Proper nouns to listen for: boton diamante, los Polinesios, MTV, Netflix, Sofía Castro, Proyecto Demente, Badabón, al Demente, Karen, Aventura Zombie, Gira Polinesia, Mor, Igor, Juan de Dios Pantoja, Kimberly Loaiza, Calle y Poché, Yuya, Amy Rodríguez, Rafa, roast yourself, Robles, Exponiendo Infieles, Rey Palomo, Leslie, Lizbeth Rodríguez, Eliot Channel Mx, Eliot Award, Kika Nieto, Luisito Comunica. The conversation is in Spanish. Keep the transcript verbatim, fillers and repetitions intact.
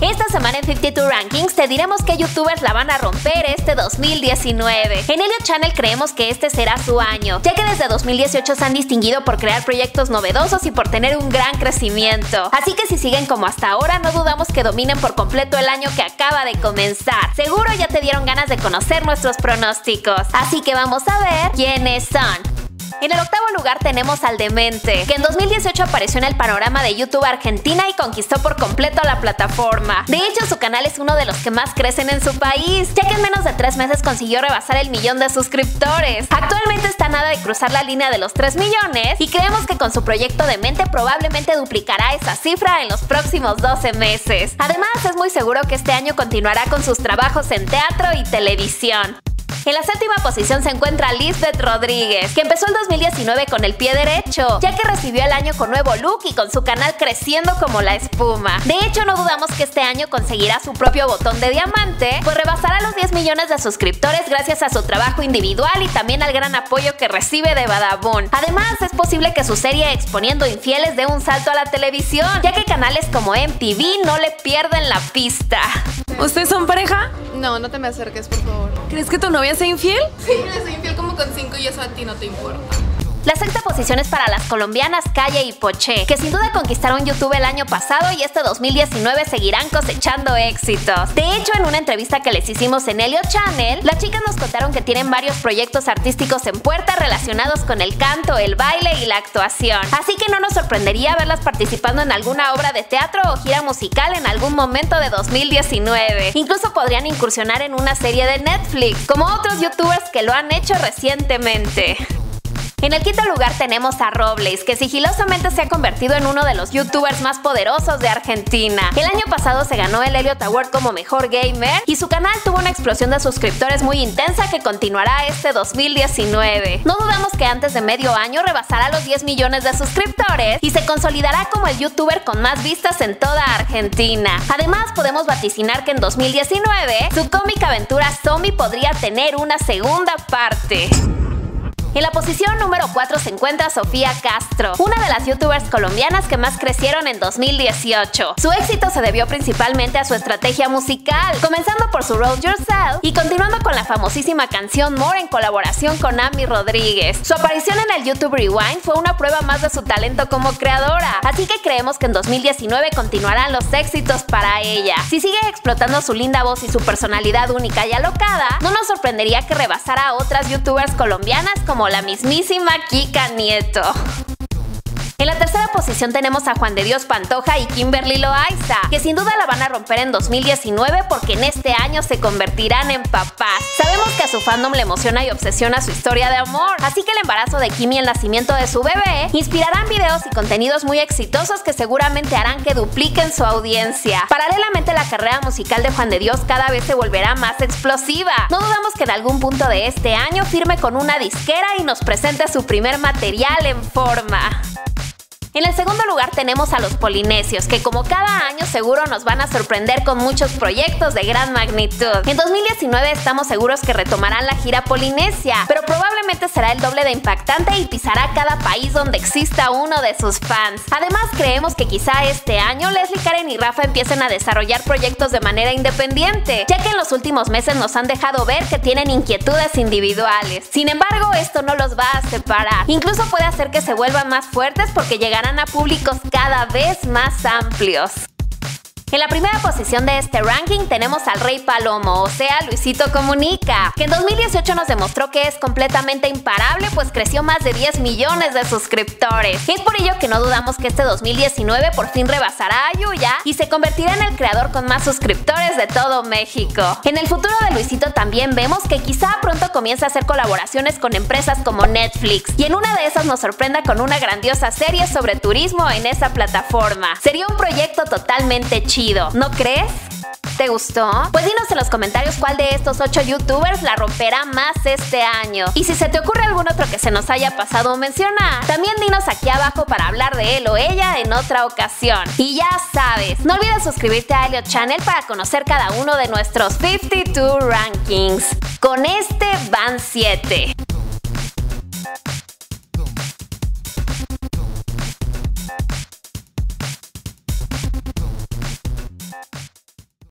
Esta semana en cincuenta y dos Rankings te diremos qué youtubers la van a romper este dos mil diecinueve. En Eliot Channel creemos que este será su año, ya que desde dos mil dieciocho se han distinguido por crear proyectos novedosos y por tener un gran crecimiento. Así que si siguen como hasta ahora, no dudamos que dominen por completo el año que acaba de comenzar. Seguro ya te dieron ganas de conocer nuestros pronósticos, así que vamos a ver quiénes son. En el octavo lugar tenemos al Demente, que en dos mil dieciocho apareció en el panorama de YouTube Argentina y conquistó por completo la plataforma. De hecho, su canal es uno de los que más crecen en su país, ya que en menos de tres meses consiguió rebasar el millón de suscriptores. Actualmente está nada de cruzar la línea de los tres millones y creemos que con su proyecto Demente probablemente duplicará esa cifra en los próximos doce meses. Además, es muy seguro que este año continuará con sus trabajos en teatro y televisión. En la séptima posición se encuentra Lizbeth Rodríguez, que empezó el dos mil diecinueve con el pie derecho, ya que recibió el año con nuevo look y con su canal creciendo como la espuma. De hecho, no dudamos que este año conseguirá su propio botón de diamante, pues rebasará los diez millones de suscriptores gracias a su trabajo individual y también al gran apoyo que recibe de Badabón. Además, es posible que su serie Exponiendo Infieles dé un salto a la televisión, ya que canales como M T V no le pierden la pista. ¿Ustedes son pareja? No, no te me acerques, por favor. ¿Crees que tu novia sea infiel? Sí, le soy infiel como con cinco y eso a ti no te importa. La sexta posición es para las colombianas Calle y Poché, que sin duda conquistaron YouTube el año pasado y este dos mil diecinueve seguirán cosechando éxitos. De hecho, en una entrevista que les hicimos en Eliot Channel, las chicas nos contaron que tienen varios proyectos artísticos en puerta relacionados con el canto, el baile y la actuación. Así que no nos sorprendería verlas participando en alguna obra de teatro o gira musical en algún momento de dos mil diecinueve. Incluso podrían incursionar en una serie de Netflix, como otros youtubers que lo han hecho recientemente. En el quinto lugar tenemos a Robles, que sigilosamente se ha convertido en uno de los youtubers más poderosos de Argentina. El año pasado se ganó el Eliot Award como mejor gamer y su canal tuvo una explosión de suscriptores muy intensa que continuará este dos mil diecinueve. No dudamos que antes de medio año rebasará los diez millones de suscriptores y se consolidará como el youtuber con más vistas en toda Argentina. Además, podemos vaticinar que en dos mil diecinueve su cómica aventura zombie podría tener una segunda parte. En la posición número cuatro se encuentra Sofía Castro, una de las youtubers colombianas que más crecieron en dos mil dieciocho. Su éxito se debió principalmente a su estrategia musical, comenzando por su Roll Yourself y continuando con la famosísima canción More en colaboración con Amy Rodríguez. Su aparición en el YouTube Rewind fue una prueba más de su talento como creadora, así que creemos que en dos mil diecinueve continuarán los éxitos para ella. Si sigue explotando su linda voz y su personalidad única y alocada, no nos sorprendería que rebasara a otras youtubers colombianas como la mismísima Kika Nieto. En la tercera posición tenemos a Juan de Dios Pantoja y Kimberly Loaiza, que sin duda la van a romper en dos mil diecinueve porque en este año se convertirán en papás. Sabemos que a su fandom le emociona y obsesiona su historia de amor, así que el embarazo de Kim y el nacimiento de su bebé inspirarán videos y contenidos muy exitosos que seguramente harán que dupliquen su audiencia. Paralelamente, la carrera musical de Juan de Dios cada vez se volverá más explosiva. No dudamos que en algún punto de este año firme con una disquera y nos presente su primer material en forma. En el segundo lugar tenemos a los Polinesios, que como cada año seguro nos van a sorprender con muchos proyectos de gran magnitud. En dos mil diecinueve estamos seguros que retomarán la gira Polinesia, pero probablemente será el doble de impactante y pisará cada país donde exista uno de sus fans. Además, creemos que quizá este año Leslie, Karen y Rafa empiecen a desarrollar proyectos de manera independiente, ya que en los últimos meses nos han dejado ver que tienen inquietudes individuales. Sin embargo, esto no los va a separar. Incluso puede hacer que se vuelvan más fuertes porque llegarán a públicos cada vez más amplios. En la primera posición de este ranking tenemos al Rey Palomo, o sea, Luisito Comunica, que en dos mil dieciocho nos demostró que es completamente imparable, pues creció más de diez millones de suscriptores. Es por ello que no dudamos que este dos mil diecinueve por fin rebasará a Yuya y se convertirá en el creador con más suscriptores de todo México. En el futuro de Luisito también vemos que quizá pronto comience a hacer colaboraciones con empresas como Netflix, y en una de esas nos sorprenda con una grandiosa serie sobre turismo en esa plataforma. Sería un proyecto totalmente chido. ¿No crees? ¿Te gustó? Pues dinos en los comentarios cuál de estos ocho youtubers la romperá más este año. Y si se te ocurre algún otro que se nos haya pasado a mencionar, también dinos aquí abajo para hablar de él o ella en otra ocasión. Y ya sabes, no olvides suscribirte a Eliot Channel para conocer cada uno de nuestros cincuenta y dos Rankings. Con este van siete.